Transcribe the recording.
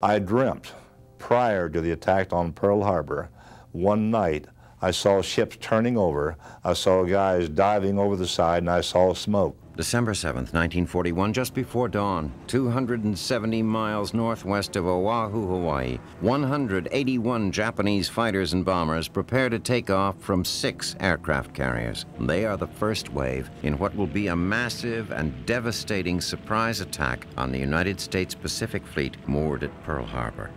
I dreamt prior to the attack on Pearl Harbor, one night I saw ships turning over, I saw guys diving over the side, and I saw smoke. December 7th, 1941, just before dawn, 270 miles northwest of Oahu, Hawaii, 181 Japanese fighters and bombers prepare to take off from 6 aircraft carriers. They are the first wave in what will be a massive and devastating surprise attack on the United States Pacific Fleet moored at Pearl Harbor.